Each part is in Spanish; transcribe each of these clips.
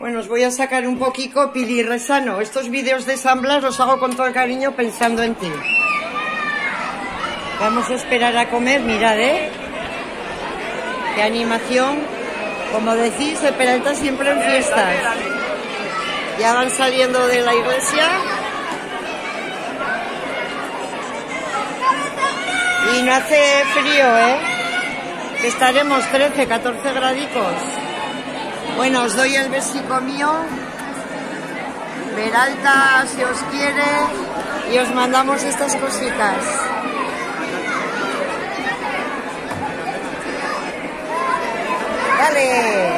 Bueno, os voy a sacar un poquito pilirresano. Estos vídeos de San Blas los hago con todo el cariño pensando en ti. Vamos a esperar a comer, mirad, ¿eh? Qué animación. Como decís, de Peralta siempre en fiestas. Ya van saliendo de la iglesia. Y no hace frío, ¿eh? Estaremos 13, 14 grados. Bueno, os doy el besico mío. Peralta, si os quiere. Y os mandamos estas cositas. ¡Dale!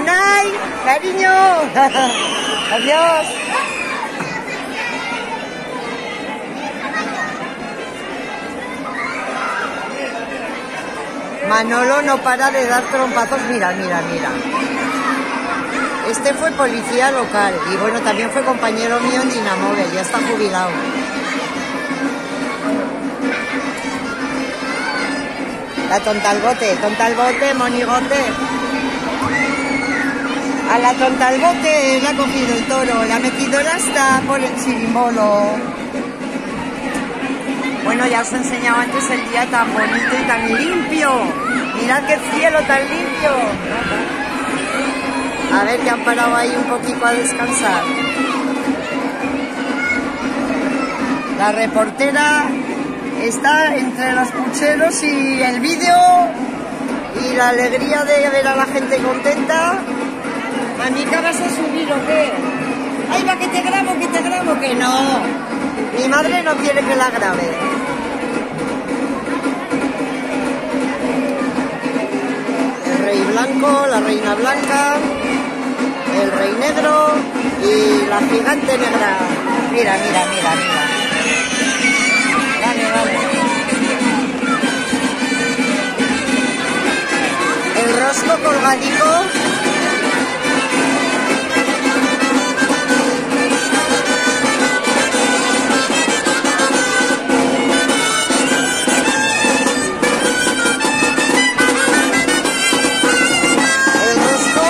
¡Unai! ¡Cariño! ¡Adiós! Manolo no para de dar trompazos. Mira, mira, mira. Este fue policía local. Y bueno, también fue compañero mío en Dinamóvil. Ya está jubilado. La tonta al bote, monigote. A la tonta al bote la ha cogido el toro, la ha metido el asta por el chirimbolo. Bueno, ya os he enseñado antes el día tan bonito y tan limpio. Mirad qué cielo tan limpio. A ver, que han parado ahí un poquito a descansar. La reportera está entre los pucheros y el vídeo y la alegría de ver a la gente contenta. ¿A mi cara vas a subir o qué? ¡Ay, va, que te grabo, que te grabo! ¡Que no! Mi madre no quiere que la grabe. El rey blanco, la reina blanca, el rey negro y la gigante negra. Mira, mira, mira, mira. El rosco colgadico. El rosco.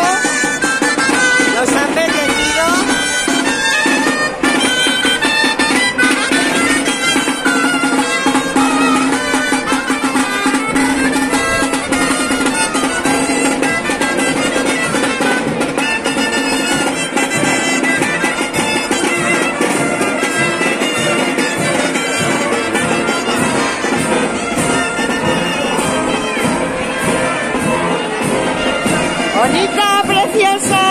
Los han vendido. ¡Bonita, preciosa! ¡Ay!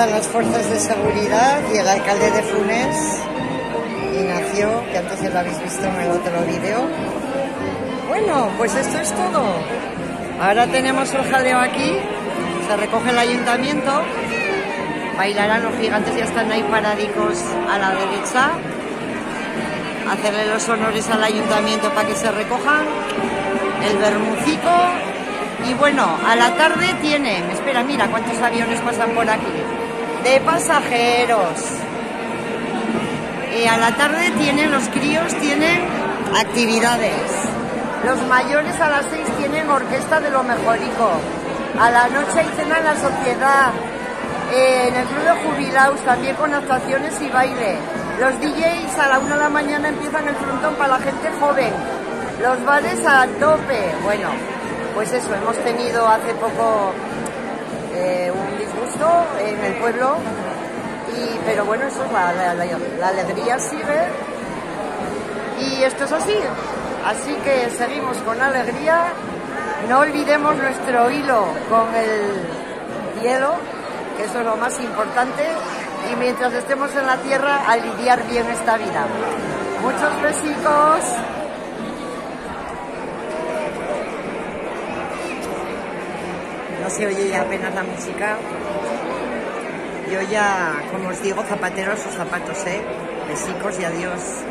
todas las fuerzas de seguridad y el alcalde de Funes, Ignacio, que antes ya lo habéis visto en el otro vídeo. Bueno, pues esto es todo. Ahora tenemos el jaleo aquí, se recoge el ayuntamiento, bailarán los gigantes, ya están ahí paradicos a la derecha, hacerle los honores al ayuntamiento para que se recojan, el bermucito. Y bueno, a la tarde tienen, espera, mira cuántos aviones pasan por aquí, de pasajeros. Y a la tarde tienen, los críos tienen actividades. Los mayores a las 6 tienen orquesta de lo mejorico. A la noche hay cena en la sociedad. En el club de jubilados también con actuaciones y baile. Los DJs a la 1 de la mañana empiezan el frontón para la gente joven. Los bares a tope. Bueno, pues eso, hemos tenido hace poco un disgusto en el pueblo. Pero bueno, eso es la alegría sigue. Y esto es así. Así que seguimos con alegría. No olvidemos nuestro hilo con el hielo, que eso es lo más importante. Y mientras estemos en la tierra, a lidiar bien esta vida. Muchos besitos. No se oye ya apenas la música. Yo ya, como os digo, zapatero a sus zapatos, ¿eh? Besicos y adiós.